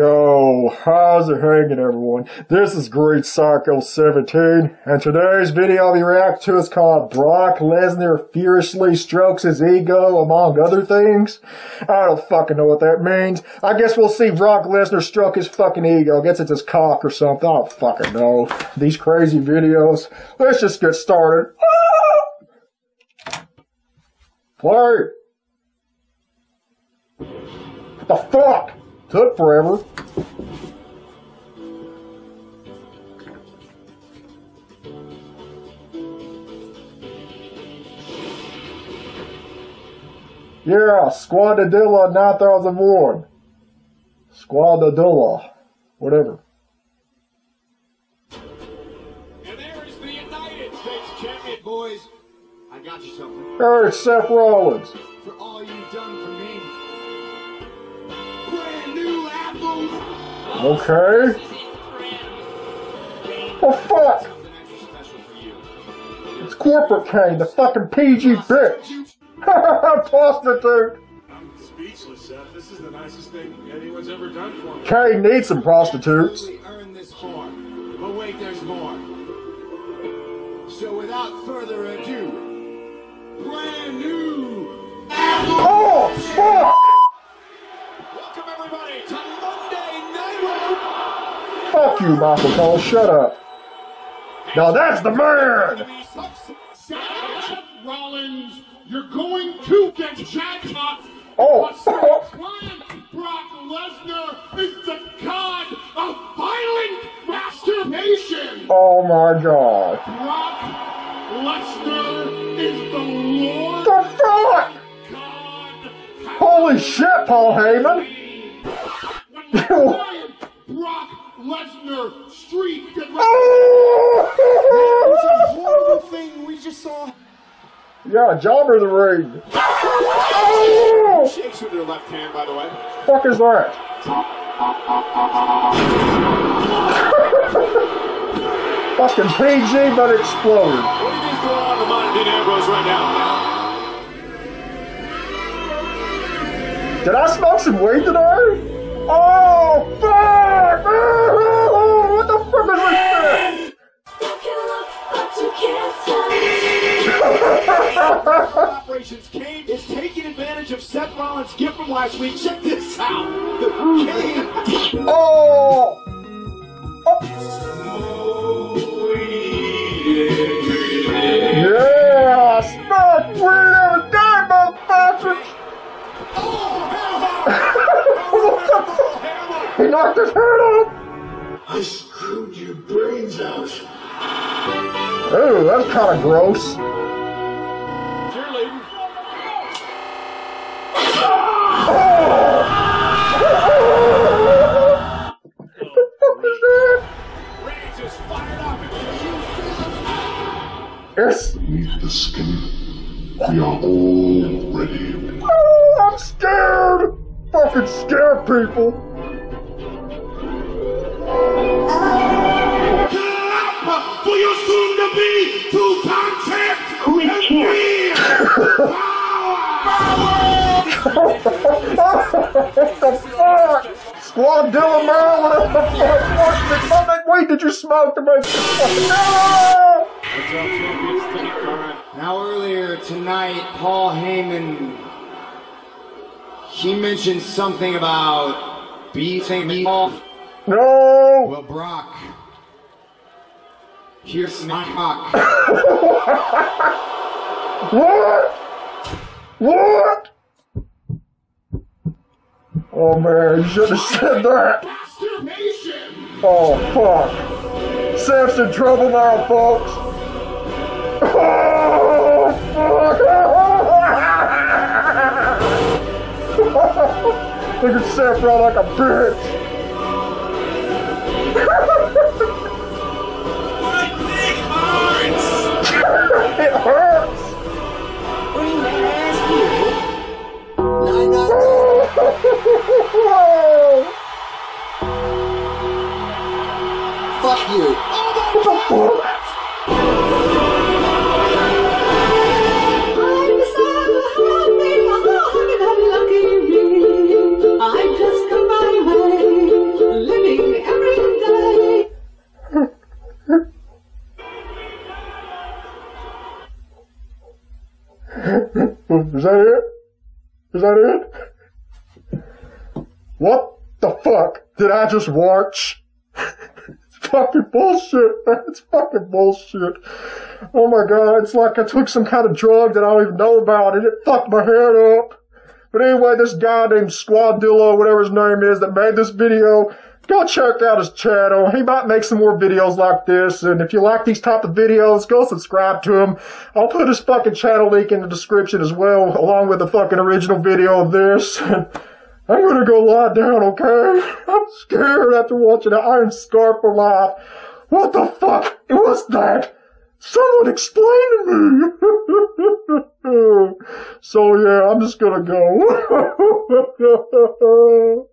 Yo, how's it hanging, everyone? This is Green Psycho 17, and today's video I'll be reacting to is called Brock Lesnar Furiously Strokes His Ego, among other things. I don't fucking know what that means. I guess we'll see Brock Lesnar stroke his fucking ego. I guess it's his cock or something. I don't fucking know. These crazy videos. Let's just get started. Play! What the fuck? Took forever. Yeah, Squadala9001. Squadadilla. Whatever. And there is the United States champion, boys. I got you something. There's Seth Rollins. For all you've done for me. Okay. Oh fuck! It's corporate Kane, the fucking PG bitch. Prostitute. I'm speechless, Seth. This is the nicest thing anyone's ever done for me. Kane needs some prostitutes. Earn this bar. But wait, there's more. So without further ado, brand new. Oh fuck! Everybody to Monday Night Raw. Fuck you, Michael Cole. Shut up. Now that's the man. Rollins, you're going to get jacked up. Oh. Brock Lesnar is the god of violent masturbation. Oh my god. Brock Lesnar is the lord. The fuck? God. Holy shit, Paul Heyman. Brock Lesnar streaked and that was a horrible thing we just saw. Yeah, jobber the ring. Oh! Shakes with their left hand, by the way. Fuck is that? Fucking PG, but exploded. What do you think's going on in the mind of Dean Ambrose right now? Did I smoke some weed today? Oh, fuck! Oh, what the fuck is this? You can look, but you can't touch. Operations Kane is taking advantage of Seth Rollins' gift from last week. Check this out. Kane. Oh. Oh. Yeah, smoke weed every day, motherfuckers. Oh, he knocked his head off! I screwed your brains out. Ooh, that's kind of gross. Cheerleading. Oh! What the fuck is that? It's... Meet the skin. We are all ready. Oh, I'm scared! Fucking scare people! For your soon to be two-time champ! What the fuck? Squadilla Merlin! What the wait, did you smoke to make no! Now earlier tonight, Paul Heyman, he mentioned something about beating me off. No! Well, Brock, here's my cock. What? What? Oh man, you should have said that. Oh fuck. Sam's in trouble now, folks. Oh fuck! Look at Seth Rollins like a bitch. My dick hurts. It hurts. What do you ask me? No. Fuck you. What the fuck? I'm just a Is that it? Is that it? What the fuck did I just watch? It's fucking bullshit. It's fucking bullshit. Oh my god, it's like I took some kind of drug that I don't even know about and it fucked my head up. But anyway, this guy named Squadala, whatever his name is, that made this video, go check out his channel. He might make some more videos like this, and if you like these type of videos, go subscribe to him. I'll put his fucking channel link in the description as well, along with the fucking original video of this. I'm gonna go lie down, okay? I'm scared after watching the Iron Scarf for life. What the fuck was that? Someone explain to me! So yeah, I'm just gonna go.